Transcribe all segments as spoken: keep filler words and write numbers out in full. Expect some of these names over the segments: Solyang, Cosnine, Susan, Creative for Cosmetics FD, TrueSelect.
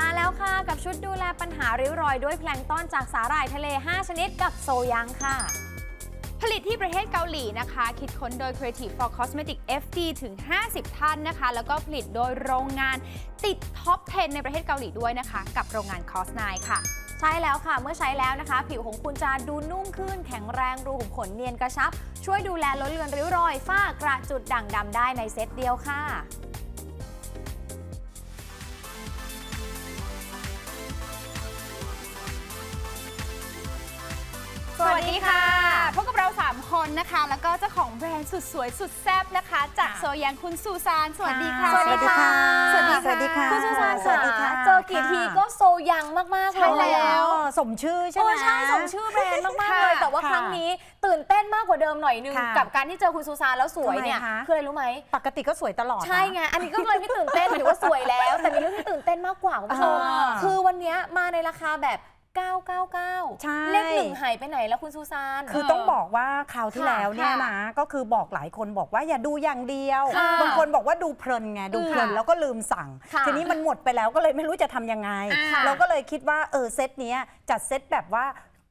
มาแล้วค่ะกับชุดดูแลปัญหาริ้วรอยด้วยแพลงก์ต้อนจากสาหร่ายทะเลห้าชนิดกับโซยังค่ะผลิตที่ประเทศเกาหลีนะคะคิดค้นโดย Creative for Cosmetics เอฟ ดี ถึงห้าสิบท่านนะคะแล้วก็ผลิตโดยโรงงานติดท็อปสิบในประเทศเกาหลีด้วยนะคะกับโรงงาน Cosnine ค่ะใช่แล้วค่ะเมื่อใช้แล้วนะคะผิวของคุณจะดูนุ่มขึ้นแข็งแรงรูขุมขนเนียนกระชับช่วยดูแลลดเลือนริ้วรอยฝ้ากระจุดด่างดำได้ในเซตเดียวค่ะสวัสดีค่ะพบกับเราสามคนนะคะแล้วก็เจ้าของแบรนด์สุดสวยสุดแซ่บนะคะจากโซยังคุณซูซานสวัสดีค่ะสวัสดีค่ะสวัสดีค่ะสวัสดีค่ะคุณซูซานสวัสดีค่ะเจอกี่ทีก็โซยังมากๆเลยแล้วสมชื่อใช่ไหมใช่สมชื่อแบรนด์มากๆเลยแต่ว่าครั้งนี้ตื่นเต้นมากกว่าเดิมหน่อยนึงกับการที่เจอคุณซูซานแล้วสวยเนี่ยเคยรู้ไหมปกติก็สวยตลอดใช่ไงอันนี้ก็เลยไม่ตื่นเต้นหรือว่าสวยแล้วแต่มีเรื่องที่ตื่นเต้นมากกว่าคุณผู้ชมคือวันนี้มาในราคาแบบเก้าเก้าเก้า ใช่เลขหนึ่งหายไปไหนแล้วคุณซูซานคือต้องบอกว่าคราวที่แล้วเนี่ยนะก็คือบอกหลายคนบอกว่าอย่าดูอย่างเดียวบางคนบอกว่าดูเพลินไงดูเพลินแล้วก็ลืมสั่งทีนี้มันหมดไปแล้วก็เลยไม่รู้จะทำยังไงเราก็เลยคิดว่าเออเซตนี้จัดเซตแบบว่า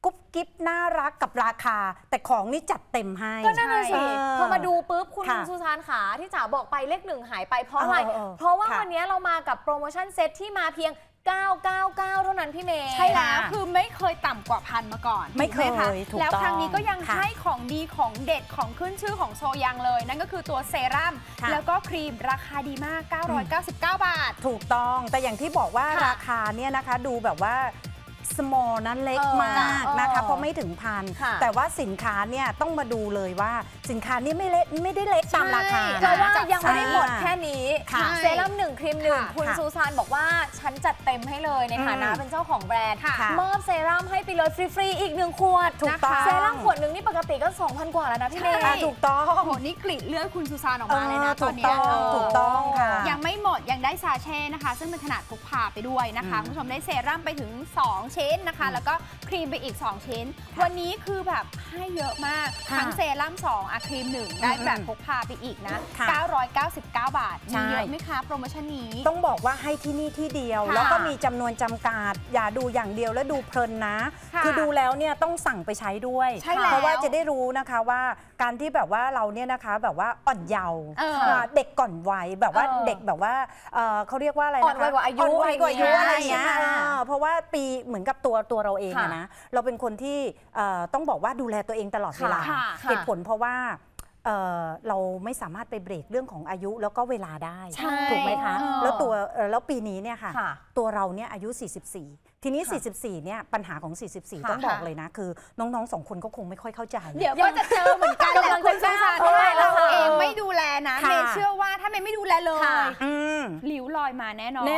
กุ๊บกิ๊บน่ารักกับราคาแต่ของนี่จัดเต็มให้ก็นั่นเลยสิพอมาดูปุ๊บคุณซูซานขาที่จ๋าบอกไปเลขหนึ่งหายไปเพราะอะไรเพราะว่าวันนี้เรามากับโปรโมชั่นเซตที่มาเพียงเก้าเก้าเก้าเท่านั้นพี่เมย์ใช่แล้วคือไม่เคยต่ำกว่าพันมาก่อนไม่เคยแล้วครั้งนี้ก็ยังให้ของดีของเด็ดของขึ้นชื่อของโซยังเลยนั่นก็คือตัวเซรั่มแล้วก็ครีมราคาดีมากเก้าร้อยเก้าสิบเก้าบาทถูกต้องแต่อย่างที่บอกว่าราคาเนี่ยนะคะดูแบบว่าสมอลนั้นเล็กมากนะคะเพราะไม่ถึงพันแต่ว่าสินค้าเนี่ยต้องมาดูเลยว่าสินค้านี่ไม่เล็กไม่ได้เล็กตามราคาแต่ว่ายังไม่ได้หมดแค่นี้เซรั่มหนึ่งครีมหนึ่งคุณซูซานบอกว่าฉันจัดเต็มให้เลยในฐานะเป็นเจ้าของแบรนด์มอบเซรั่มให้ไปเลยฟรีๆอีกหนึ่งขวดถูกต้องเซรั่มขวดหนึ่งนี่ปกติก็ สองพัน กว่าแล้วนะพี่เมย์ถูกต้องโหนี่กลิ่นเลือดคุณซูซานออกมาเลยนะตอนนี้ถูกต้องค่ะยังไม่หมดยังได้ซาเช่นะคะซึ่งเป็นขนาดพกพาไปด้วยนะคะคุณผู้ชมได้เซรั่มไปถึงสองชิ้นนะคะแล้วก็ครีมไปอีกสองชิ้นวันนี้คือแบบให้เยอะมากทั้งเซรั่มสองอะครีมหนึ่งได้แบบพกพาไปอีกนะเก้าร้อยเก้าสิบเก้าบาทมีเยอะไหมคะโปรโมชั่นนี้ต้องบอกว่าให้ที่นี่ที่เดียวแล้วก็มีจำนวนจำกัดอย่าดูอย่างเดียวแล้วดูเพลินนะคือดูแล้วเนี่ยต้องสั่งไปใช้ด้วยเพราะว่าจะได้รู้นะคะว่าการที่แบบว่าเราเนี่ยนะคะแบบว่าอ่อนเยาว์เด็กก่อนวัยแบบว่าเด็กแบบว่าเขาเรียกว่าอะไรอ่อนวัยกว่าอายุอะไรอย่างเงี้ยเพราะว่าปีเหมือนกับตัวตัวเราเองนะเราเป็นคนที่ต้องบอกว่าดูแลตัวเองตลอดเวลาเหตุผลเพราะว่าเราไม่สามารถไปเบรกเรื่องของอายุแล้วก็เวลาได้ถูกไหมคะแล้วตัวแล้วปีนี้เนี่ยค่ะตัวเราเนี่ยอายุสี่สิบสี่ทีนี้สี่สิบสี่เนี่ยปัญหาของสี่สิบสี่ต้องบอกเลยนะคือน้องๆสองคนก็คงไม่ค่อยเข้าใจเดี๋ยวก็จะเจอเหมือนกันแหละคุณซูซานเพราะว่าเราเองไม่ดูแลนะเมย์เชื่อว่าถ้าเมย์ไม่ดูแลเลยริ้วรอยมาแน่นอน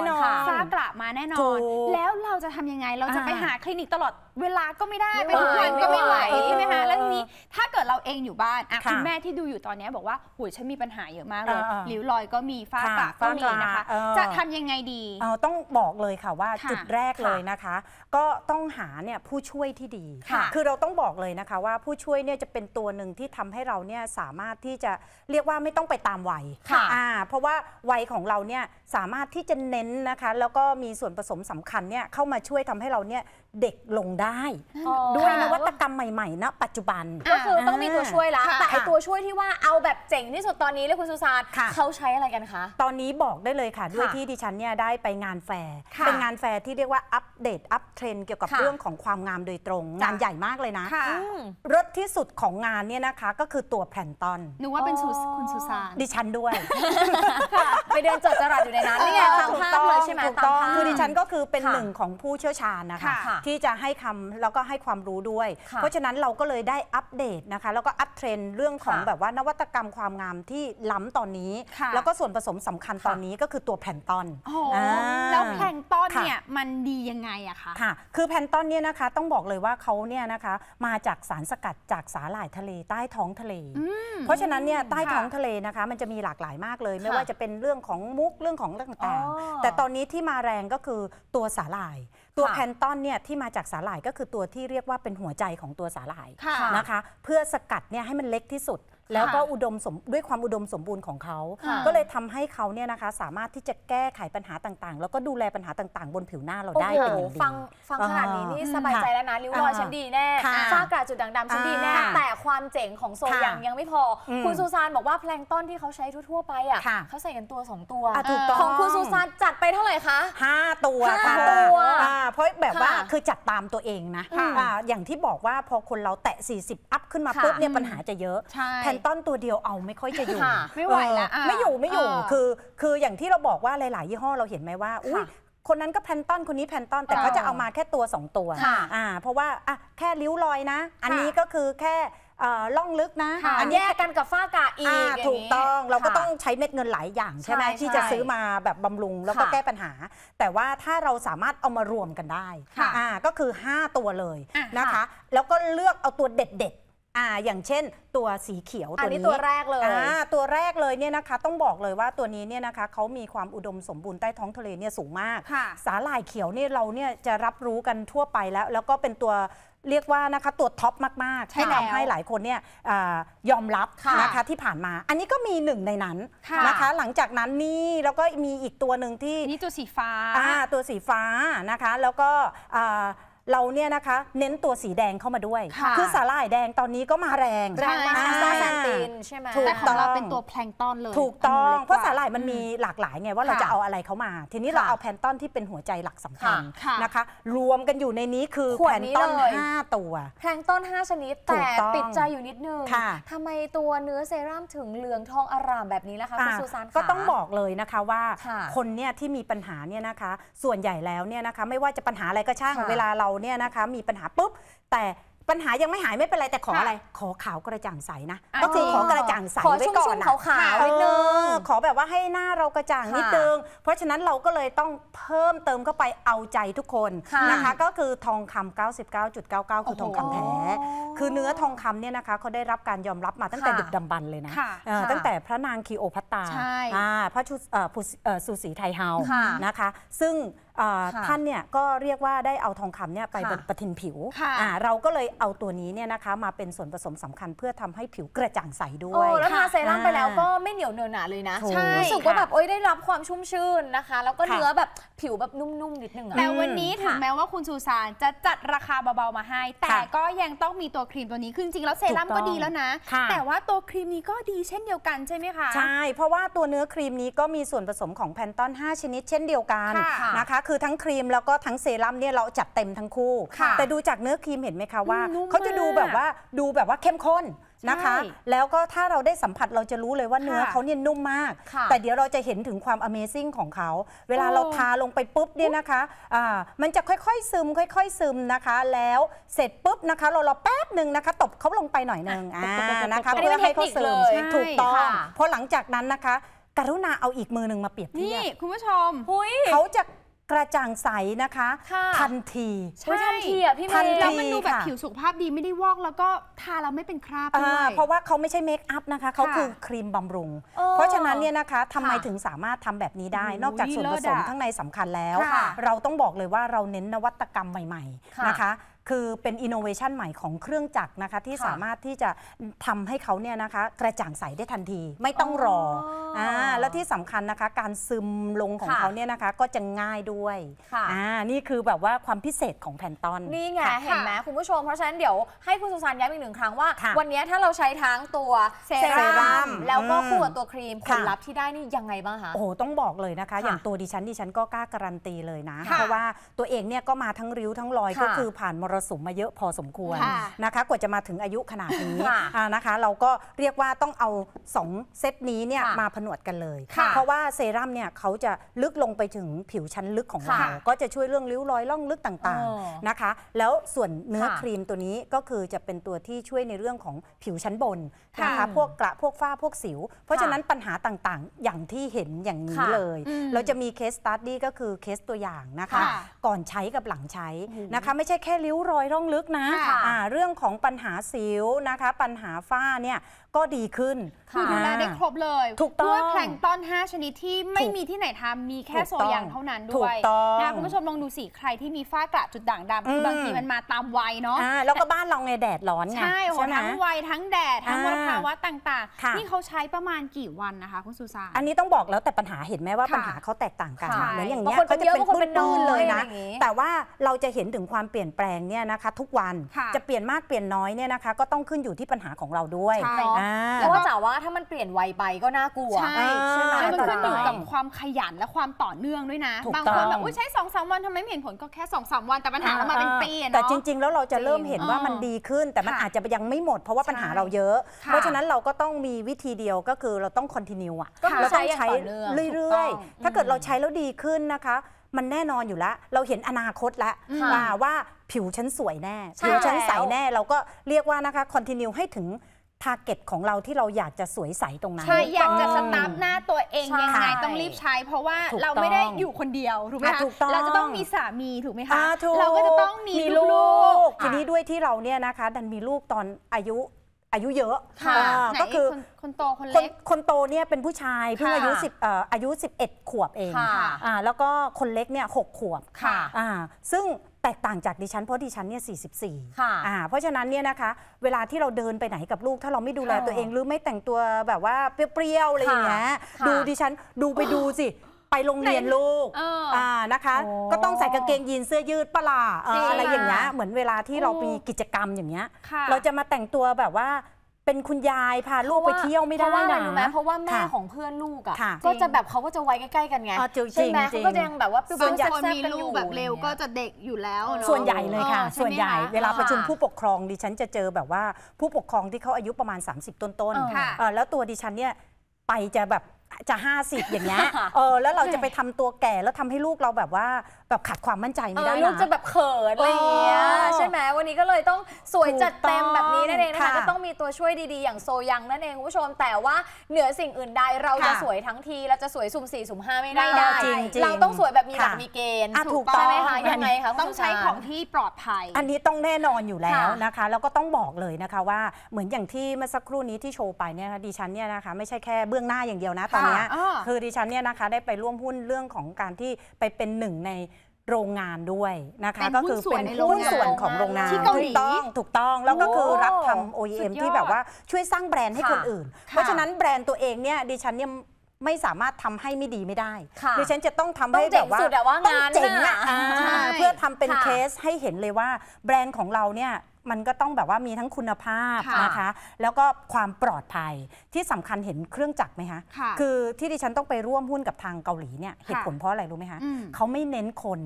ฝ้ากระมาแน่นอนแล้วเราจะทำยังไงเราจะไปหาคลินิกตลอดเวลาก็ไม่ได้ไปทุกวันก็ไม่ไหวใช่ไหมคะแล้วทีนี้ถ้าเกิดเราเองอยู่บ้านคุณแม่ที่ดูอยู่ตอนนี้บอกว่าโอ้ยฉันมีปัญหาเยอะมากเลยริ้วรอยก็มีฝ้ากระก็มีนะคะจะทำยังไงดีต้องบอกเลยค่ะว่าจุดแรกเลยนะก็ต้องหาเนี่ยผู้ช่วยที่ดีคือเราต้องบอกเลยนะคะว่าผู้ช่วยเนี่ยจะเป็นตัวหนึ่งที่ทำให้เราเนี่ยสามารถที่จะเรียกว่าไม่ต้องไปตามวัยเพราะว่าวัยของเราเนี่ยสามารถที่จะเน้นนะคะแล้วก็มีส่วนผสมสำคัญเนี่ยเข้ามาช่วยทำให้เราเนี่ยเด็กลงได้ด้วยนวัตกรรมใหม่ๆนะปัจจุบันก็คือต้องมีตัวช่วยละแต่ไอตัวช่วยที่ว่าเอาแบบเจ๋งที่สุดตอนนี้เลยคุณซูซานเขาใช้อะไรกันคะตอนนี้บอกได้เลยค่ะด้วยที่ดิฉันเนี่ยได้ไปงานแฟร์เป็นงานแฟร์ที่เรียกว่าอัปเดตอัพเทรนเกี่ยวกับเรื่องของความงามโดยตรงงานใหญ่มากเลยนะรสที่สุดของงานเนี่ยนะคะก็คือตัวแพลนตอนนึกว่าเป็นคุณซูซานดิฉันด้วยไปเดินจดจรัสอยู่ในนั้นนี่ไงตามภาพเลยใช่ไหมถูกต้องคือดิฉันก็คือเป็นหนึ่งของผู้เชี่ยวชาญนะคะที่จะให้คำแล้วก็ให้ความรู้ด้วยเพราะฉะนั้นเราก็เลยได้อัปเดตนะคะแล้วก็อัพเทรนเรื่องของแบบว่านวัตกรรมความงามที่ล้ำตอนนี้แล้วก็ส่วนผสมสำคัญตอนนี้ก็คือตัวแพลนตอนแล้วแพลนตอนเนี่ยมันดียังไงอะคะค่ะคือแพลนตอนเนี่ยนะคะต้องบอกเลยว่าเขาเนี่ยนะคะมาจากสารสกัดจากสาหร่ายทะเลใต้ท้องทะเลเพราะฉะนั้นเนี่ยใต้ท้องทะเลนะคะมันจะมีหลากหลายมากเลยไม่ว่าจะเป็นเรื่องของมุกเรื่องของต่างๆแต่ตอนนี้ที่มาแรงก็คือตัวสาหร่ายตัวแพลนตอนเนี่ยที่มาจากสาหร่ายก็คือตัวที่เรียกว่าเป็นหัวใจของตัวสาหร่ายนะคะเพื่อสกัดเนี่ยให้มันเล็กที่สุด แล้วก็อุดมสมด้วยความอุดมสมบูรณ์ของเขาก็เลยทำให้เขาเนี่ยนะคะสามารถที่จะแก้ไขปัญหาต่างๆแล้วก็ดูแลปัญหาต่างๆบนผิวหน้าเราได้เป็นอย่างดีฟังฟังขนาดนี้นี่สบายใจแล้วนะริ้วรอยฉันดีแน่ฝ้ากระจุดด่างดำฉันดีแน่แต่ความเจ๋งของโซยังยังไม่พอคุณซูซานบอกว่าแพลงต้นที่เขาใช้ทั่วๆไปอ่ะเขาใส่กันตัวสองตัวของคุณซูซานจัดไปเท่าไหร่คะห้าตัวค่ะเพราะแบบว่าคือจัดตามตัวเองนะอย่างที่บอกว่าพอคนเราแตะสี่สิบอัพขึ้นมาปุ๊บเนี่ยปัญหาจะเยอะแพนต้อนตัวเดียวเอาไม่ค่อยจะอยู่ไม่ไหวแล้วไม่อยู่ไม่อยู่คือคืออย่างที่เราบอกว่าหลายๆยี่ห้อเราเห็นไหมว่าอุ้ยคนนั้นก็แพนต้อนคนนี้แพนต้อนแต่เขาจะเอามาแค่ตัวสองตัวอ่าเพราะว่าอ่ะแค่ริ้วรอยนะอันนี้ก็คือแค่ล่องลึกนะอันแยกกันกับฝ้ากระอีกถูกต้องเราก็ต้องใช้เม็ดเงินหลายอย่างใช่ไหมที่จะซื้อมาแบบบำรุงแล้วก็แก้ปัญหาแต่ว่าถ้าเราสามารถเอามารวมกันได้ก็คือห้าตัวเลยนะคะแล้วก็เลือกเอาตัวเด็ดอ่าอย่างเช่นตัวสีเขียวตัวนี้ตัวแรกเลยอ่าตัวแรกเลยเนี่ยนะคะต้องบอกเลยว่าตัวนี้เนี่ยนะคะเขามีความอุดมสมบูรณ์ใต้ท้องทะเลเนี่ยสูงมากสาหร่ายเขียวเนี่ยเราเนี่ยจะรับรู้กันทั่วไปแล้วแล้วก็เป็นตัวเรียกว่านะคะตัวท็อปมากๆที่ทำให้หลายคนเนี่ยยอมรับนะคะที่ผ่านมาอันนี้ก็มีหนึ่งในนั้นนะคะหลังจากนั้นนี่แล้วก็มีอีกตัวหนึ่งที่นี่ตัวสีฟ้าอ่าตัวสีฟ้านะคะแล้วก็เราเนี่ยนะคะเน้นตัวสีแดงเข้ามาด้วยคือสาหร่ายแดงตอนนี้ก็มาแรงแรงมากแซนตินใช่ไหมแต่ของเราเป็นตัวแพลงต้อนเลยถูกต้องเพราะสาหร่ายมันมีหลากหลายไงว่าเราจะเอาอะไรเข้ามาทีนี้เราเอาแพลงต้อนที่เป็นหัวใจหลักสำคัญนะคะรวมกันอยู่ในนี้คือแพลงต้อนห้าตัวแพลงต้อนห้าชนิดแต่ติดใจอยู่นิดนึงทำไมตัวเนื้อเซรั่มถึงเหลืองทองอร่ามแบบนี้ล่ะคะคุณซูซานก็ต้องบอกเลยนะคะว่าคนเนี่ยที่มีปัญหาเนี่ยนะคะส่วนใหญ่แล้วเนี่ยนะคะไม่ว่าจะปัญหาอะไรก็ช่างเวลาเราเนี่ยนะคะมีปัญหาปุ๊บแต่ปัญหายังไม่หายไม่เป็นไรแต่ขออะไรขอขาวกระจ่างใสนะก็คือขอกระจ่างใสไว้ก่อนนะขอชุ่มๆขาวๆนิดนึงขอแบบว่าให้หน้าเรากระจ่างนิดนึงเพราะฉะนั้นเราก็เลยต้องเพิ่มเติมเข้าไปเอาใจทุกคนนะคะก็คือทองคำ เก้าสิบเก้าจุดเก้าเก้า คือทองคำแท้คือเนื้อทองคำเนี่ยนะคะเขาได้รับการยอมรับมาตั้งแต่ดึกดำบรรพ์เลยนะตั้งแต่พระนางคีโอพัตตราพระสุสีไทเฮานะคะซึ่งท่านเนี่ยก็เรียกว่าได้เอาทองคำเนี่ยไปประทินผิวเราก็เลยเอาตัวนี้เนี่ยนะคะมาเป็นส่วนผสมสำคัญเพื่อทำให้ผิวกระจ่างใสด้วยแล้วทาเซรั่มไปแล้วก็ไม่เหนียวเนอะหนาเลยนะรู้สึกว่าแบบโอ๊ยได้รับความชุ่มชื่นนะคะแล้วก็เนื้อแบบผิวแบบนุ่มๆนิดนึงแต่วันนี้ถึงแม้ว่าคุณซูซานจะจัดราคาเบาๆมาให้แต่ก็ยังต้องมีตัวครีมตัวนี้คือจริงแล้วเซรั่มก็ดีแล้วนะแต่ว่าตัวครีมนี้ก็ดีเช่นเดียวกันใช่ไหมคะใช่เพราะว่าตัวเนื้อครีมนี้ก็มีส่วนผสมของแพนต้อนห้าชนิดเช่นเดียวกันนะคะคือทั้งครีมแล้วก็ทั้งเซรั่มเนี่ยเราจัดเต็มทั้งคู่แต่ดูจากเนื้อครีมเห็นไหมคะว่าเขาจะดูแบบว่าดูแบบว่าเข้มข้นนะคะแล้วก็ถ้าเราได้สัมผัสเราจะรู้เลยว่าเนื้อเขาเนี่ยนุ่มมากแต่เดี๋ยวเราจะเห็นถึงความ Amazing ของเขาเวลาเราทาลงไปปุ๊บเนี่ยนะคะมันจะค่อยๆซึมค่อยๆซึมนะคะแล้วเสร็จปุ๊บนะคะเรารอแป๊บหนึ่งนะคะตบเขาลงไปหน่อยหนึ่งนะคะเพื่อให้เขาซึมถูกต้องเพราะหลังจากนั้นนะคะกรุณาเอาอีกมือหนึ่งมาเปรียบเทียบนี่คุณผู้ชมเขาจะกระจ่างใสนะคะทันทีทันทีอ่ะพี่เมย์แล้วมันดูแบบผิวสุขภาพดีไม่ได้วอกแล้วก็ทาแล้วไม่เป็นคราบด้วยเพราะว่าเขาไม่ใช่เมคอัพนะคะเขาคือครีมบำรุงเพราะฉะนั้นเนี่ยนะคะทำไมถึงสามารถทำแบบนี้ได้นอกจากส่วนผสมข้างในสำคัญแล้วเราต้องบอกเลยว่าเราเน้นนวัตกรรมใหม่ๆนะคะคือเป็นอินโนเวชันใหม่ของเครื่องจักรนะคะที่สามารถที่จะทำให้เขาเนี่ยนะคะกระจ่างใสได้ทันทีไม่ต้องรออ่าแล้วที่สำคัญนะคะการซึมลงของเขาเนี่ยนะคะก็จะง่ายด้วยอ่านี่คือแบบว่าความพิเศษของแพนต้อนนี่ไงเห็นไหมคุณผู้ชมเพราะฉะนั้นเดี๋ยวให้คุณซูซานย้ำอีกหนึ่งครั้งว่าวันนี้ถ้าเราใช้ทั้งตัวเซรั่มแล้วก็คู่กับตัวครีมผลลัพธ์ที่ได้นี่ยังไงบ้างคะโอ้โหต้องบอกเลยนะคะอย่างตัวดิฉันดิฉันก็กล้าการันตีเลยนะเพราะว่าตัวเองเนี่ยก็มาทั้งริ้วทั้งรอยก็คือผ่านผสมมาเยอะพอสมควรนะคะกว่าจะมาถึงอายุขนาดนี้นะคะเราก็เรียกว่าต้องเอาสองเซตนี้เนี่ยมาผนวดกันเลยเพราะว่าเซรั่มเนี่ยเขาจะลึกลงไปถึงผิวชั้นลึกของเราก็จะช่วยเรื่องริ้วรอยล่องลึกต่างๆนะคะแล้วส่วนเนื้อครีมตัวนี้ก็คือจะเป็นตัวที่ช่วยในเรื่องของผิวชั้นบนนะคะพวกกระพวกฝ้าพวกสิวเพราะฉะนั้นปัญหาต่างๆอย่างที่เห็นอย่างนี้เลยเราจะมีเคสสตั๊ดดี้ก็คือเคสตัวอย่างนะคะก่อนใช้กับหลังใช้นะคะไม่ใช่แค่ริ้วรอยร่องลึกนะเรื่องของปัญหาสิวนะคะปัญหาฝ้าเนี่ย ก็ดีขึ้นคือดูแลได้ครบเลยถูกต้องด้วยแพลงก์ตอนห้าชนิดที่ไม่มีที่ไหนทำมีแค่โซยางเท่านั้นด้วยนะคุณผู้ชมลองดูสิใครที่มีฝ้ากระจุดด่างดำคือบางทีมันมาตามวัยเนาะแล้วก็บ้านเราไงแดดร้อนไงใช่ทั้งวัยทั้งแดดทั้งมลภาวะต่างๆนี่เขาใช้ประมาณกี่วันนะคะคุณสุสานอันนี้ต้องบอกแล้วแต่ปัญหาเห็นไหมว่าปัญหาเขาแตกต่างกันเหมือนอย่างเงี้ยเขาจะเป็นปื้นปื้นเลยนะแต่ว่าเราจะเห็นถึงความเปลี่ยนแปลงเนี่ยนะคะทุกวันจะเปลี่ยนมากเปลี่ยนน้อยเนี่ยนะคะก็ต้องขึ้นอยู่ที่ปัญหาของเราด้วยแล้วก็จะว่าถ้ามันเปลี่ยนไวไปก็น่ากลัวใช่แล้วมันขึ้นอยู่กับความขยันและความต่อเนื่องด้วยนะบางคนแบบอุ้ยใช้สองสามวันทำไมไม่เห็นผลก็แค่สองสามวันแต่ปัญหาเรามาเป็นปีเนาะแต่จริงๆแล้วเราจะเริ่มเห็นว่ามันดีขึ้นแต่มันอาจจะยังไม่หมดเพราะว่าปัญหาเราเยอะเพราะฉะนั้นเราก็ต้องมีวิธีเดียวก็คือเราต้องคอนติเนียอ่ะเราต้องใช้เรื่อยๆถ้าเกิดเราใช้แล้วดีขึ้นนะคะมันแน่นอนอยู่แล้วเราเห็นอนาคตแล้วว่าผิวฉันสวยแน่ผิวฉันใสแน่เราก็เรียกว่านะคะคอนติเนียให้ถึงทาร์เก็ตของเราที่เราอยากจะสวยใสตรงนั้นใช่อยากจะสตาร์ทหน้าตัวเองยังไงต้องรีบใช้เพราะว่าเราไม่ได้อยู่คนเดียวถูกไหมคะเราจะต้องมีสามีถูกไหมคะเราก็จะต้องมีลูกทีนี้ด้วยที่เราเนี่ยนะคะดันมีลูกตอนอายุอายุเยอะก็คือคนโตคนเล็กคนโตเนี่ยเป็นผู้ชายเพิ่งอายุสิบอายุสิบเอ็ดขวบเองแล้วก็คนเล็กเนี่ยหกขวบซึ่งแตกต่างจากดิฉันเพราะดิฉันเนี่ยสี่สิบสี่ค่ะเพราะฉะนั้นเนี่ยนะคะเวลาที่เราเดินไปไหนกับลูกถ้าเราไม่ดูแลตัวเองหรือไม่แต่งตัวแบบว่าเปรี้ยวๆอะไรอย่างเงี้ยดูดิฉันดูไปดูสิไปโรงเรียนลูกอ่านะคะก็ต้องใส่กางเกงยีนเสื้อยืดปลาอะไรอย่างเงี้ยเหมือนเวลาที่เรามีกิจกรรมอย่างเงี้ยเราจะมาแต่งตัวแบบว่าเป็นคุณยายพาลูกไปเที่ยวไม่ได้นะรู้ไหมเพราะว่าแม่ของเพื่อนลูกอ่ะก็จะแบบเขาก็จะไว้ใกล้ๆกันไงใช่ไหมเขาก็ยังแบบว่าส่วนใหญ่มีลูกแบบเร็วก็จะเด็กอยู่แล้วส่วนใหญ่เลยค่ะส่วนใหญ่เวลาประชุมผู้ปกครองดิฉันจะเจอแบบว่าผู้ปกครองที่เขาอายุประมาณสามสิบต้นๆแล้วตัวดิฉันเนี่ยไปจะแบบจะห้าสิบอย่างเงี้ยเออแล้วเราจะไปทำตัวแก่แล้วทำให้ลูกเราแบบว่าแบบขาดความมั่นใจไม่ได้ลูกจะแบบเขินอะไรอย่างเงี้ยใช่ไหมวันนี้ก็เลยต้องสวยจัดเต็มแบบนี้นั่นเองนะคะก็ต้องมีตัวช่วยดีๆอย่างโซยังนั่นเองคุณผู้ชมแต่ว่าเหนือสิ่งอื่นใดเราจะสวยทั้งทีเราจะสวยสุ่มสี่สุ่มห้าไม่ได้เราต้องสวยแบบมีหลักมีเกณฑ์ถูกต้องไหมคะยังไงคะต้องใช้ของที่ปลอดภัยอันนี้ต้องแน่นอนอยู่แล้วนะคะแล้วก็ต้องบอกเลยนะคะว่าเหมือนอย่างที่เมื่อสักครู่นี้ที่โชว์ไปเนี่ยดิฉันเนี่ยนะคะไม่ใช่แค่เบื้องหน้าอย่างเดียวนะคือดิฉันเนี่ยนะคะได้ไปร่วมหุ้นเรื่องของการที่ไปเป็นหนึ่งในโรงงานด้วยนะคะก็คือเป็นหุ้นส่วนของโรงงานถูกต้องถูกต้องแล้วก็คือรับทำ โอ อี เอ็ม ที่แบบว่าช่วยสร้างแบรนด์ให้คนอื่นเพราะฉะนั้นแบรนด์ตัวเองเนี่ยดิฉันเนี่ยไม่สามารถทำให้ไม่ดีไม่ได้ดิฉันจะต้องทำให้แบบว่าต้องเจ๋งอะเพื่อทำเป็นเคสให้เห็นเลยว่าแบรนด์ของเราเนี่ยมันก็ต้องแบบว่ามีทั้งคุณภาพนะคะแล้วก็ความปลอดภัยที่สำคัญเห็นเครื่องจักรไหมคะคือที่ดิฉันต้องไปร่วมหุ้นกับทางเกาหลีเนี่ยเหตุผลเพราะอะไรรู้ไหมคะเขาไม่เน้นคน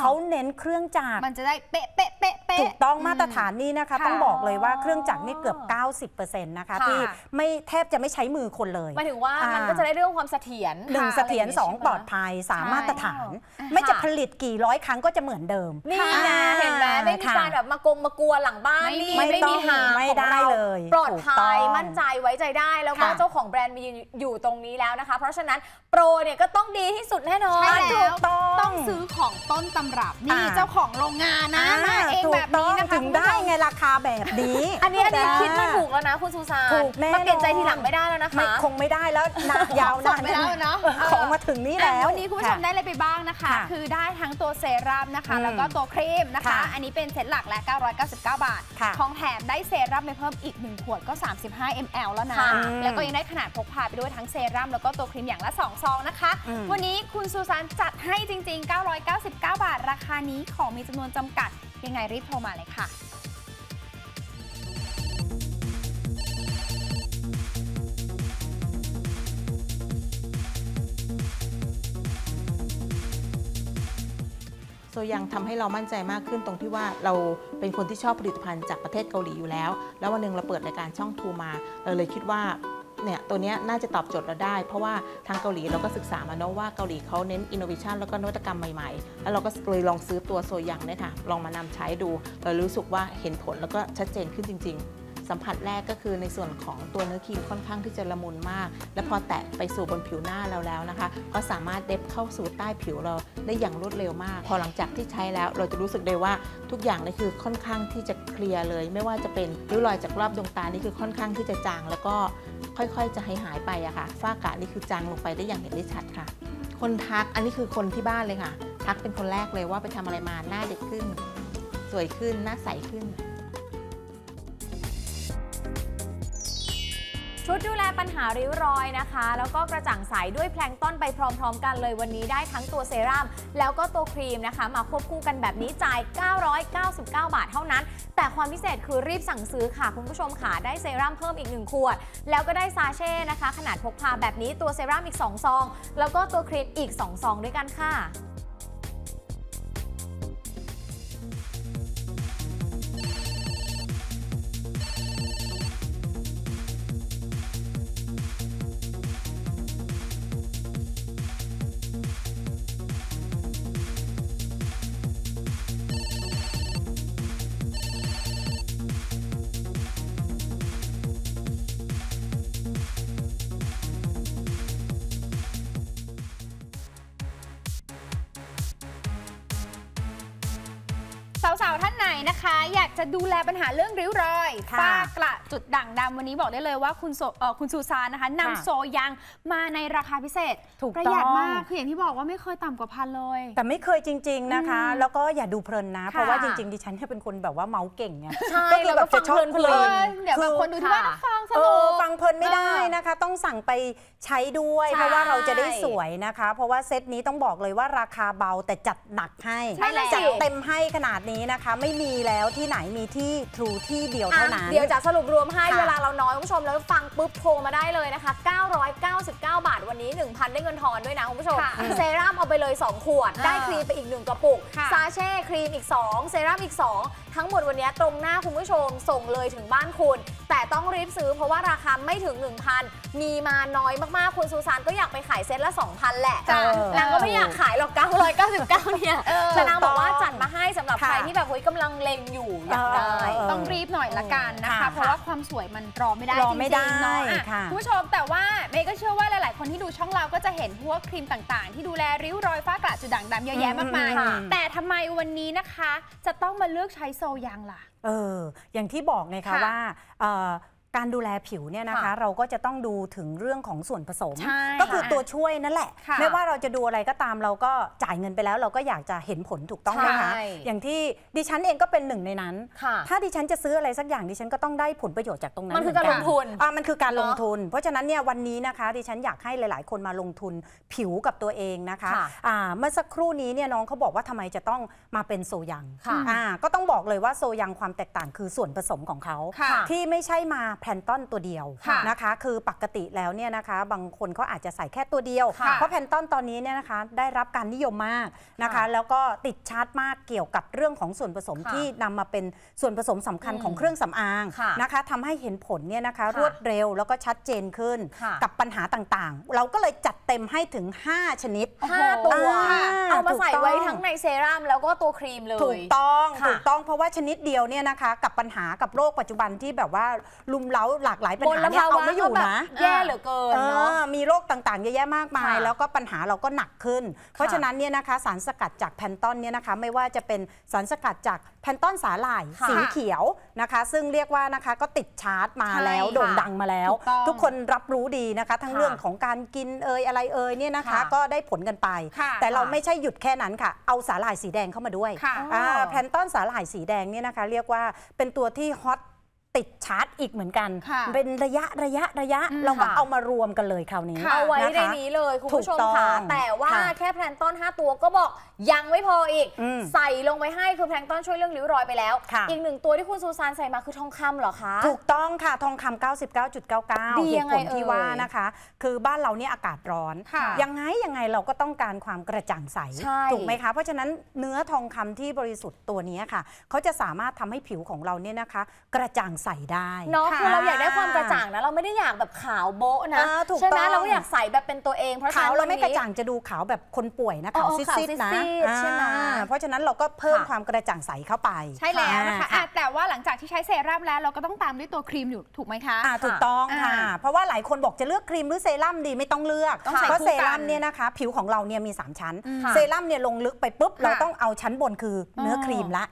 เขาเน้นเครื่องจักรมันจะได้เป๊ะเป๊ะเป๊ะถูกต้องมาตรฐานนี่นะคะต้องบอกเลยว่าเครื่องจักรนี่เกือบ เก้าสิบเปอร์เซ็นต์ นะคะที่ไม่แทบจะไม่ใช้มือคนเลยหมายถึงว่ามันก็จะได้เรื่องความเสถียรหนึ่งเสถียรสองปลอดภัยสามมาตรฐานไม่จะผลิตกี่ร้อยครั้งก็จะเหมือนเดิมนี่ไงเห็นไหมไม่มีการแบบมากงมากวนหลังบ้านนี่ไม่มีหางไม่ได้เลยปลอดภัยมั่นใจไว้ใจได้แล้วก็เจ้าของแบรนด์มีอยู่ตรงนี้แล้วนะคะเพราะฉะนั้นโปรเนี่ยก็ต้องดีที่สุดแน่นอนใช่แล้วต้องซื้อของต้นตำรับนี่เจ้าของโรงงานนะมาเองแบบนี้ถึงได้ไงราคาแบบนี้อันนี้อันนี้คิดไม่ถูกแล้วนะคุณสุสานถูกแม่มาเปลี่ยนใจทีหลังไม่ได้แล้วนะคะคงไม่ได้แล้วนักยาวนานไม่ได้เนาะของมาถึงนี่แล้ววันนี้คุณผู้ชมได้อะไรไปบ้างนะคะคือได้ทั้งตัวเซรั่มนะคะแล้วก็ตัวครีมนะคะอันนี้เป็นเซ็ตหลักและเก้าร้อยเก้าสิบเก้าบาทของแถมได้เซรั่มไปเพิ่มอีกหนึ่งขวดก็สามสิบห้ามิลลิลิตร แล้วนะแล้วก็ยังได้ขนาดพกพาไปด้วยทั้งเซรั่มแล้วก็ตัวครีมอย่างละสองซองนะคะวันนี้คุณสุสานจัดให้จริงๆเก้าร้อยเก้าสิบเก้าบาทราคานี้ของมีจำนวนจำกัดยังไงรีบโทรมาเลยค่ะโซยังทำให้เรามั่นใจมากขึ้นตรงที่ว่าเราเป็นคนที่ชอบผลิตภัณฑ์จากประเทศเกาหลีอยู่แล้วแล้ววันหนึ่งเราเปิดรายการช่องทูมาเราเลยคิดว่าเนี่ยตัวนี้น่าจะตอบโจทย์เราได้เพราะว่าทางเกาหลีเราก็ศึกษามาเนาะว่าเกาหลีเขาเน้นอินโนเวชันแล้วก็นวัตกรรมใหม่ๆแล้วเราก็เลยลองซื้อตัวโซยังเนี่ยค่ะลองมานำใช้ดูเรารู้สึกว่าเห็นผลแล้วก็ชัดเจนขึ้นจริงๆ สัมผัสแรกก็คือในส่วนของตัวเนื้อครีมค่อนข้างที่จะละมุนมากและพอแตะไปสู่บนผิวหน้าเราแล้วนะคะก็สามารถเด็บเข้าสู่ใต้ผิวเราได้อย่างรวดเร็วมากพอหลังจากที่ใช้แล้วเราจะรู้สึกได้ว่าทุกอย่างนี่คือค่อนข้างที่จะเคลียร์เลยไม่ว่าจะเป็นริ้วรอยจากรอบดวงตานี่คือค่อนข้างที่จะจางแล้วก็ค่อยๆจะหายหายไปอะค่ะฝ้ากระนี่คือจางลงไปได้อย่างเห็นได้ชัดค่ะคนทักอันนี้คือคนที่บ้านเลยค่ะทักเป็นคนแรกเลยว่าไปทำอะไรมาหน้าเด็กขึ้นสวยขึ้นหน้าใสขึ้นชุดดูแลปัญหาริ้วรอยนะคะแล้วก็กระจ่างใสด้วยแพลงต้นไปพร้อมๆกันเลยวันนี้ได้ทั้งตัวเซรั่มแล้วก็ตัวครีมนะคะมาควบคู่กันแบบนี้จ่ายเก้าร้อยเก้าสิบเก้าบาทเท่านั้นแต่ความพิเศษคือรีบสั่งซื้อค่ะคุณผู้ชมค่ะได้เซรั่มเพิ่มอีกหนึ่งขวดแล้วก็ได้ซาเช่นะคะขนาดพกพาแบบนี้ตัวเซรั่มอีกสองซองแล้วก็ตัวครีมอีกสองซองด้วยกันค่ะสาวๆท่านไหนนะคะอยากจะดูแลปัญหาเรื่องริ้วรอยฝ้ากระจุดด่างดำวันนี้บอกได้เลยว่าคุณคุณซูซานนะคะนำโซยังมาในราคาพิเศษประหยัดมากคืออย่างที่บอกว่าไม่เคยต่ำกว่าพันเลยแต่ไม่เคยจริงๆนะคะแล้วก็อย่าดูเพลินนะเพราะว่าจริงๆดิฉันเป็นคนแบบว่าเมาเก่งไงก็คือแบบจะชอบเพลินเดี๋ยวบางคนดูที่ว่าฟังสนุกฟังเพลินไม่ได้นะคะต้องสั่งไปใช้ด้วยเพราะว่าเราจะได้สวยนะคะเพราะว่าเซตนี้ต้องบอกเลยว่าราคาเบาแต่จัดหนักให้จัดเต็มให้ขนาดนี้นะคะไม่มีแล้วที่ไหนมีที่ True ที่เดียวเท่านั้นเดี๋ยวจะสรุปรวมให้เวลาเราน้อยคุณผู้ชมแล้วฟังปุ๊บโทรมาได้เลยนะคะเก้าร้อยเก้าสิบเก้าบาทวันนี้ หนึ่งพัน ได้เงินทอนด้วยนะคุณผู้ชมเซรั่มเอาไปเลยสองขวดได้ครีมไปอีกหนึ่งกระปุกซาเช่ครีมอีกสองเซรั่มอีกสองทั้งหมดวันนี้ตรงหน้าคุณผู้ชมส่งเลยถึงบ้านคุณแต่ต้องรีบซื้อเพราะว่าราคาไม่ถึง หนึ่งพัน มีมาน้อยมากๆคุณซูซานก็อยากไปขายเซตละ สองพัน แหละนางก็ไม่อยากขายหรอกเก้าร้อยเก้าสิบเก้าเนี่ยแต่นางบอกว่าจัดมาให้สำหรับใครที่แบบเฮ้ยกำลังเล็งอยู่อยากได้ต้องรีบหน่อยละกันนะคะเพราะว่าความสวยมันรอไม่ได้จริงๆเนาะคุณผู้ชมแต่ว่าเมย์ก็เชื่อว่าหลายๆคนที่ดูช่องเราก็จะเห็นพวกครีมต่างๆที่ดูแลริ้วรอยฝ้ากระจุดด่างดำเยอะแยะมากมายแต่ทำไมวันนี้นะคะจะต้องมาเลือกใช้โซยังล่ะเอออย่างที่บอกไงคะว่าการดูแลผิวเนี่ยนะคะเราก็จะต้องดูถึงเรื่องของส่วนผสมก็คือตัวช่วยนั่นแหละไม่ว่าเราจะดูอะไรก็ตามเราก็จ่ายเงินไปแล้วเราก็อยากจะเห็นผลถูกต้องนะคะอย่างที่ดิฉันเองก็เป็นหนึ่งในนั้นถ้าดิฉันจะซื้ออะไรสักอย่างดิฉันก็ต้องได้ผลประโยชน์จากตรงนั้นมันคือการลงทุนอ่ะมันคือการลงทุนเพราะฉะนั้นเนี่ยวันนี้นะคะดิฉันอยากให้หลายๆคนมาลงทุนผิวกับตัวเองนะคะอ่าเมื่อสักครู่นี้เนี่ยน้องเขาบอกว่าทำไมจะต้องมาเป็นโซยังอ่าก็ต้องบอกเลยว่าโซยังความแตกต่างคือส่วนผสมของเขาที่ไม่ใช่มาแพนต้นตัวเดียวนะคะคือปกติแล้วเนี่ยนะคะบางคนเขาอาจจะใส่แค่ตัวเดียวเพราะแพนต้นตอนนี้เนี่ยนะคะได้รับการนิยมมากนะคะแล้วก็ติดชาร์จมากเกี่ยวกับเรื่องของส่วนผสมที่นำมาเป็นส่วนผสมสำคัญของเครื่องสำอางนะคะทำให้เห็นผลเนี่ยนะคะรวดเร็วแล้วก็ชัดเจนขึ้นกับปัญหาต่างๆเราก็เลยจัดเต็มให้ถึงห้าชนิดห้าตัวเอามาใส่ไว้ทั้งในเซรั่มแล้วก็ตัวครีมเลยถูกต้องถูกต้องเพราะว่าชนิดเดียวเนี่ยนะคะกับปัญหากับโรคปัจจุบันที่แบบว่าลุมเล้าหลากหลายปัญหาเนี่ยเอาไม่อยู่นะแย่เหลือเกินเนาะมีโรคต่างๆเยอะแยะมากมายแล้วก็ปัญหาเราก็หนักขึ้นเพราะฉะนั้นเนี่ยนะคะสารสกัดจากแพนต้นเนี่ยนะคะไม่ว่าจะเป็นสารสกัดจากแพนต้นสาหร่ายสีเขียวนะคะซึ่งเรียกว่านะคะก็ติดชาร์ตมาแล้วโด่งดังมาแล้วทุกคนรับรู้ดีนะคะทั้งเรื่องของการกินเอยอะไรเอยเนี่ยนะคะก็ได้ผลกันไปแต่เราไม่ใช่หยุดแค่นั้นค่ะเอาสาหร่ายสีแดงเข้ามาด้วยแพนต้นสาหร่ายสีแดงเนี่ยนะคะเรียกว่าเป็นตัวที่ฮอตติดชาร์จอีกเหมือนกันเป็นระยะระยะระยะเราก็เอามารวมกันเลยคราวนี้เอาไว้ในนี้เลยคุณผู้ชมค่ะแต่ว่าแค่แพลงต้นห้าตัวก็บอกยังไม่พออีกใส่ลงไปให้คือแพลงต้นช่วยเรื่องริ้วรอยไปแล้วอีกหนึ่งตัวที่คุณซูซานใส่มาคือทองคำเหรอคะถูกต้องค่ะทองคำ เก้าสิบเก้าจุดเก้าเก้า ดียังไงที่ว่านะคะคือบ้านเราเนี่ยอากาศร้อนยังไงยังไงเราก็ต้องการความกระจ่างใสถูกไหมคะเพราะฉะนั้นเนื้อทองคำที่บริสุทธิ์ตัวนี้ค่ะเขาจะสามารถทำให้ผิวของเราเนี่ยนะคะกระจ่าง ใส่ได้เนาะคือเราอยากได้ความกระจ่างนะเราไม่ได้อยากแบบขาวโบ๊ะนะใช่ไหมเราก็อยากใส่แบบเป็นตัวเองเพราะขาวเราไม่กระจ่างจะดูขาวแบบคนป่วยนะขาวซีดๆนะใช่ไหมเพราะฉะนั้นเราก็เพิ่มความกระจ่างใสเข้าไปใช่แล้วนะคะแต่ว่าหลังจากที่ใช้เซรั่มแล้วเราก็ต้องตามด้วยตัวครีมอยู่ถูกไหมคะถูกต้องค่ะเพราะว่าหลายคนบอกจะเลือกครีมหรือเซรั่มดีไม่ต้องเลือกเพราะเซรั่มเนี่ยนะคะผิวของเราเนี่ยมีสามชั้นเซรั่มเนี่ยลงลึกไปปุ๊บเราต้องเอาชั้นบนคือเนื้อครีมละ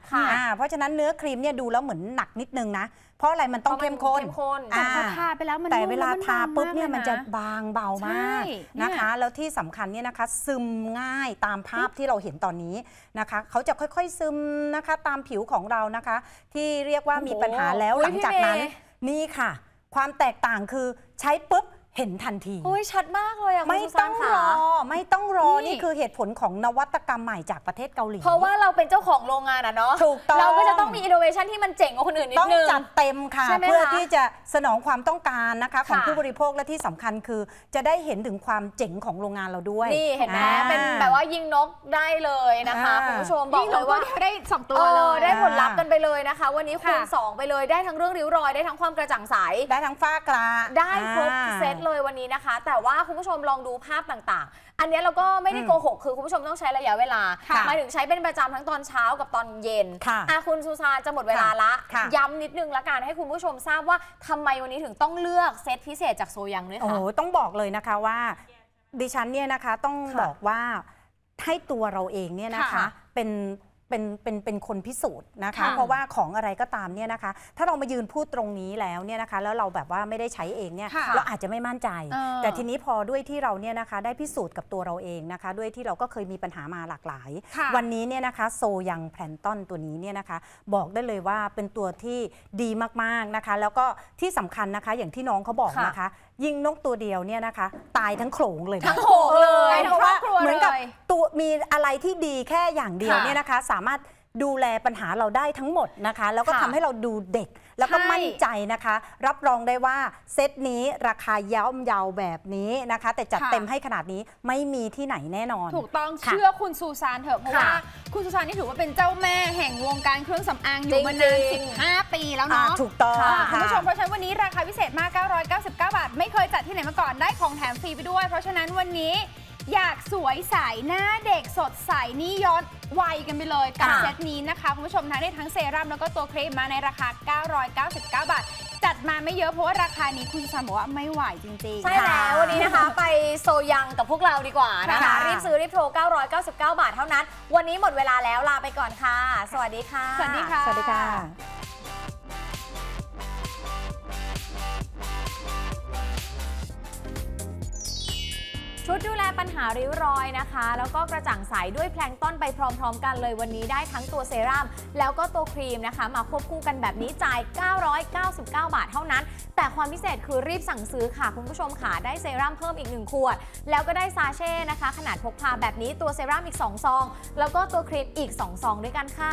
เพราะฉะนั้นเนื้อครีมเนี่ยดูแล้วเหมือนหนักนิดนึงนะเพราะอะไรมันต้องเข้มข้นแต่ทาไปแล้วมันแต่เวลาทาปุ๊บเนี่ยมันจะบางเบามากนะคะแล้วที่สำคัญเนี่ยนะคะซึมง่ายตามภาพที่เราเห็นตอนนี้นะคะเขาจะค่อยๆซึมนะคะตามผิวของเรานะคะที่เรียกว่ามีปัญหาแล้วหลังจากนั้นนี่ค่ะความแตกต่างคือใช้ปุ๊บเห็นทันทีโอ้ยชัดมากเลยอะไม่ต้องรอไม่ต้องรอนี่คือเหตุผลของนวัตกรรมใหม่จากประเทศเกาหลีเพราะว่าเราเป็นเจ้าของโรงงานอะเนาะถูกต้องเราก็จะต้องมีอินโนเวชันที่มันเจ๋งกว่าคนอื่นนิดนึงต้องจัดเต็มค่ะเพื่อที่จะสนองความต้องการนะคะของผู้บริโภคและที่สำคัญคือจะได้เห็นถึงความเจ๋งของโรงงานเราด้วยนี่เห็นไหมเป็นแบบว่ายิงนกได้เลยนะคะคุณผู้ชมบอกเลยว่าได้สองตัวเลยได้ผลลัพธ์กันไปเลยนะคะวันนี้คูณสองไปเลยได้ทั้งเรื่องริ้วรอยได้ทั้งความกระจ่างใสได้ทั้งฝ้ากระได้ครบเซตเลยวันนี้นะคะแต่ว่าคุณผู้ชมลองดูภาพต่างๆอันนี้เราก็ไม่ได้โกหกคือคุณผู้ชมต้องใช้ระยะเวลามาถึงใช้เป็นประจำทั้งตอนเช้ากับตอนเย็นอาคุณซูซานจะหมดเวลาละย้ำนิดนึงละกันให้คุณผู้ชมทราบว่าทำไมวันนี้ถึงต้องเลือกเซตพิเศษจากโซยังด้วยค่ะโอ้โหต้องบอกเลยนะคะว่าดิฉันเนี่ยนะคะต้องบอกว่าให้ตัวเราเองเนี่ยนะคะเป็นเป็นเป็นเป็นคนพิสูจน์นะคะเพราะว่าของอะไรก็ตามเนี่ยนะคะถ้าเรามายืนพูดตรงนี้แล้วเนี่ยนะคะแล้วเราแบบว่าไม่ได้ใช้เองเนี่ยเราอาจจะไม่มั่นใจแต่ทีนี้พอด้วยที่เราเนี่ยนะคะได้พิสูจน์กับตัวเราเองนะคะด้วยที่เราก็เคยมีปัญหามาหลากหลายวันนี้เนี่ยนะคะโซยังแพลนตอนตัวนี้เนี่ยนะคะบอกได้เลยว่าเป็นตัวที่ดีมากๆนะคะแล้วก็ที่สำคัญนะคะอย่างที่น้องเขาบอกนะคะยิงนกตัวเดียวเนี่ยนะคะตายทั้งโขลงเลยทั้งโขลงเลยเพราะว่าเหมือนกับตัวมีอะไรที่ดีแค่อย่างเดียวเนี่ยนะคะสามารถดูแลปัญหาเราได้ทั้งหมดนะคะแล้วก็ทำให้เราดูเด็กแล้วก็มั่นใจนะคะรับรองได้ว่าเซตนี้ราคาย่อมเยาแบบนี้นะคะแต่จัดเต็มให้ขนาดนี้ไม่มีที่ไหนแน่นอนถูกต้องเชื่อคุณซูซานเถอะเพราะว่าคุณซูซานนี่ถือว่าเป็นเจ้าแม่แห่งวงการเครื่องสำอางอยู่มานานสิบห้าปีแล้วเนาะถูกต้องคุณผู้ชมเพราะฉะนั้นวันนี้ราคาพิเศษมากเก้าร้อยเก้าสิบเก้าบาทไม่เคยจัดที่ไหนมาก่อนได้ของแถมฟรีไปด้วยเพราะฉะนั้นวันนี้อยากสวยใสหน้าเด็กสดใสนี่ย้อนวัยกันไปเลยกับเซตนี้นะคะคุณผู้ชมทั้งได้ทั้งเซรั่มแล้วก็ตัวครีมมาในราคาเก้าร้อยเก้าสิบเก้าบาทจัดมาไม่เยอะเพราะว่าราคานี้คุณสามบอกว่าไม่ไหวจริงๆใช่แล้ววันนี้นะคะไปโซยังกับพวกเราดีกว่านะคะรีบซื้อรีบโทรเก้าร้อยเก้าสิบเก้าบาทเท่านั้นวันนี้หมดเวลาแล้วลาไปก่อนค่ะสวัสดีค่ะสวัสดีค่ะสวัสดีค่ะชุดดูแลปัญหาริ้วรอยนะคะแล้วก็กระจ่างใสด้วยแพลงต้นไปพร้อมๆกันเลยวันนี้ได้ทั้งตัวเซรั่มแล้วก็ตัวครีมนะคะมาควบคู่กันแบบนี้จ่ายเก้าร้อยเก้าสิบเก้าบาทเท่านั้นแต่ความพิเศษคือรีบสั่งซื้อค่ะคุณผู้ชมค่ะได้เซรั่มเพิ่มอีกหนึ่งขวดแล้วก็ได้ซาเช่นะคะขนาดพกพาแบบนี้ตัวเซรั่มอีกสองซองแล้วก็ตัวครีมอีกสองซองด้วยกันค่ะ